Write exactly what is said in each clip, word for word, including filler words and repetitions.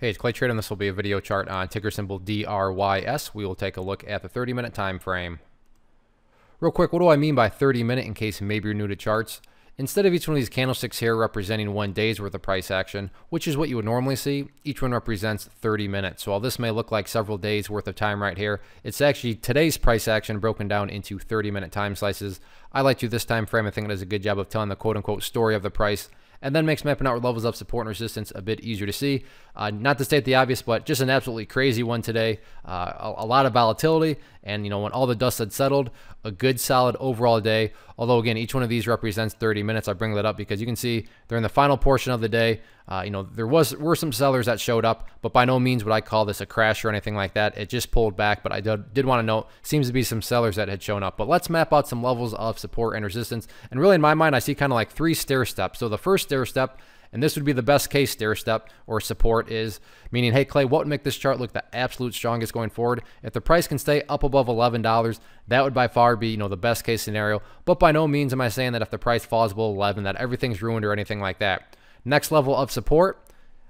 Hey, it's ClayTrader, and this will be a video chart on ticker symbol D R Y S. We will take a look at the thirty minute time frame. Real quick, what do I mean by thirty minute in case maybe you're new to charts? Instead of each one of these candlesticks here representing one day's worth of price action, which is what you would normally see, each one represents thirty minutes. So while this may look like several days worth of time right here, it's actually today's price action broken down into thirty minute time slices. I like to do this time frame. I think it does a good job of telling the quote-unquote story of the price, and then makes mapping out with levels of support and resistance a bit easier to see. Uh, not to state the obvious, but just an absolutely crazy one today. Uh, a, a lot of volatility, and you know, when all the dust had settled, a good solid overall day. Although again, each one of these represents thirty minutes. I bring that up because you can see during the final portion of the day, uh, you know, there was were some sellers that showed up, but by no means would I call this a crash or anything like that. It just pulled back, but I did, did want to note, seems to be some sellers that had shown up. But let's map out some levels of support and resistance. And really in my mind, I see kind of like three stair steps. So the first stair step, and this would be the best case stair step or support, is meaning, hey, Clay, what would make this chart look the absolute strongest going forward? If the price can stay up above eleven dollars, that would by far be, you know, the best case scenario. But by no means am I saying that if the price falls below eleven, that everything's ruined or anything like that. Next level of support,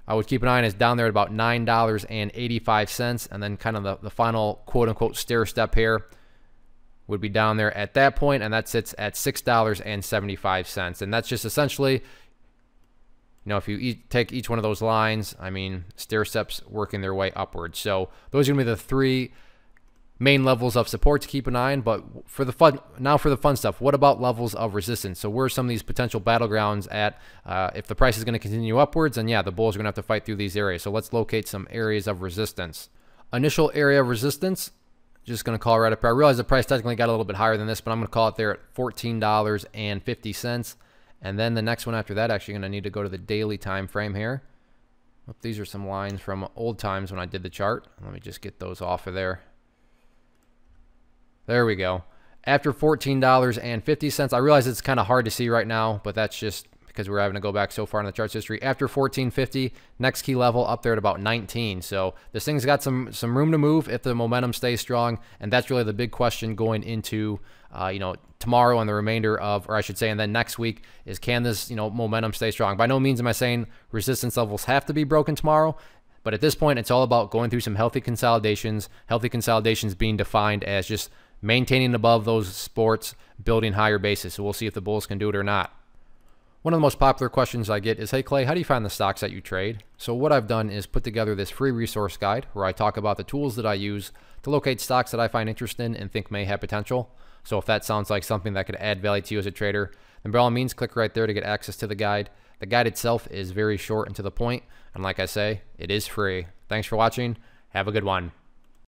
I would keep an eye on, is down there at about nine dollars and eighty-five cents. And then kind of the, the final quote unquote stair step here would be down there at that point, and that sits at six dollars and seventy-five cents. And that's just essentially, you know, if you eat, take each one of those lines, I mean, stair steps working their way upwards. So those are gonna be the three main levels of support to keep an eye on. But for the fun, now for the fun stuff, what about levels of resistance? So where are some of these potential battlegrounds at? Uh, if the price is gonna continue upwards, and yeah, the bulls are gonna have to fight through these areas. So let's locate some areas of resistance. Initial area of resistance, just gonna call right up here. I realize the price technically got a little bit higher than this, but I'm gonna call it there at fourteen dollars and fifty cents. And then the next one after that, actually going to need to go to the daily time frame here. These are some lines from old times when I did the chart. Let me just get those off of there. There we go. After fourteen dollars and fifty cents, I realize it's kind of hard to see right now, but that's just because we're having to go back so far in the chart's history. After fourteen fifty, next key level up there at about nineteen. So this thing's got some some room to move if the momentum stays strong, and that's really the big question going into uh, you know tomorrow and the remainder of, or I should say, and then next week, is can this you know momentum stay strong? By no means am I saying resistance levels have to be broken tomorrow, but at this point, it's all about going through some healthy consolidations. Healthy consolidations being defined as just maintaining above those supports, building higher bases. So we'll see if the bulls can do it or not. One of the most popular questions I get is, hey Clay, how do you find the stocks that you trade? So what I've done is put together this free resource guide where I talk about the tools that I use to locate stocks that I find interesting and think may have potential. So if that sounds like something that could add value to you as a trader, then by all means click right there to get access to the guide. The guide itself is very short and to the point, and like I say, it is free. Thanks for watching. Have a good one.